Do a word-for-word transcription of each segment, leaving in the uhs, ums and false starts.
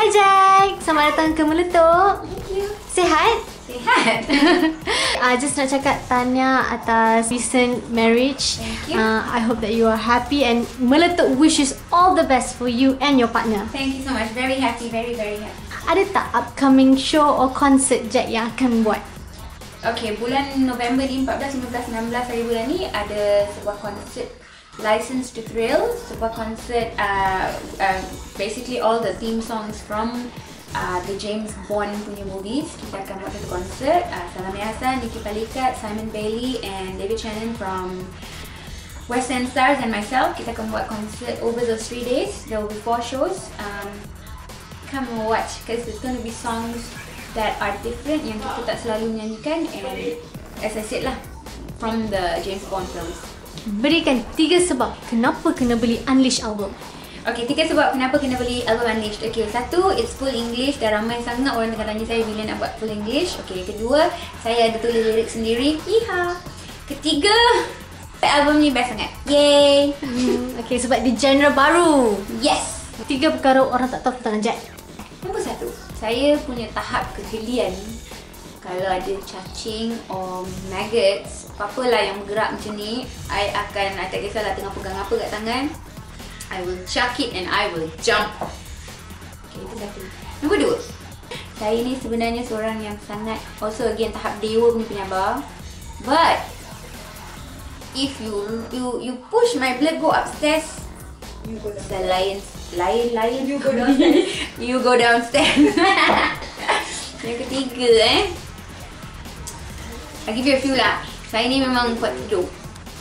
Hi Jack! Selamat datang ke MeleTOP. Thank you. Sihat? Sihat. I just nak cakap tanya atas recent marriage. Thank you. Uh, I hope that you are happy and MeleTOP wishes all the best for you and your partner. Thank you so much. Very happy, very very happy. Ada tak upcoming show or concert Jack yang akan buat? Okay, bulan November ni empat belas, lima belas, enam belas hari bulan ni ada sebuah konsert License to Thrills, sebuah konsert uh, uh, basically all the theme songs from uh, the James Bond punya movies. Kita akan buat satu konsert, uh, Salami Hasan, Nikki Palikat, Simon Bailey and David Shannon from West End Stars and myself. Kita akan buat konsert over those three days. There will be four shows. Um, come and watch because there's going to be songs that are different yang kita tak selalu menyanyikan and as I said lah, from the James Bond films. Berikan tiga sebab kenapa kena beli Unleashed album. Okay, tiga sebab kenapa kena beli album Unleashed. Okay, satu, it's full English. Dah ramai sangat orang tengah tanya saya bila nak buat full English. Okay, kedua, saya ada tulis lirik sendiri. Hiha. Ketiga, album ni best sangat. Yay. Hmm, okay, sebab di genre baru. Yes. Tiga perkara orang tak tahu tentang Jack. Nombor satu, saya punya tahap kegelian kalau ada cacing or maggots, apa-apalah yang bergerak macam ni, I akan, I tak kisahlah tengah pegang apa kat tangan, I will chuck it and I will jump. Okay, itu satu. Nombor dua, saya ni sebenarnya seorang yang sangat, also again tahap dewa punya penyabar. But if you you you push my blood go upstairs, you go downstairs. The lions, lion, lion, you go downstairs. You go downstairs. Yang ketiga eh, I give you a few lah. Saya ni memang kuat tidur.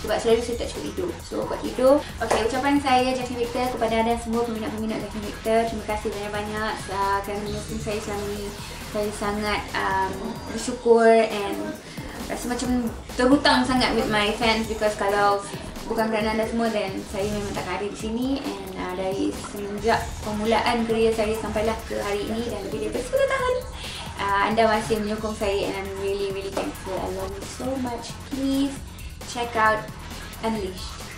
Sebab selalu saya tak cukup tidur. So kuat tidur. Okay, ucapan saya Jaclyn Victor kepada anda semua peminat-peminat Jaclyn Victor. Terima kasih banyak-banyak uh, kerana menyokong saya selama ini. Saya sangat um, bersyukur and rasa macam terhutang sangat with my fans because kalau bukan kerana anda semua dan saya memang tak ada di sini and uh, dari semenjak permulaan kerja saya sampailah ke hari ini dan lebih daripada sepuluh tahun uh, anda masih menyokong saya and I'm really really thankful. I love you so much. Please check out Unleashed.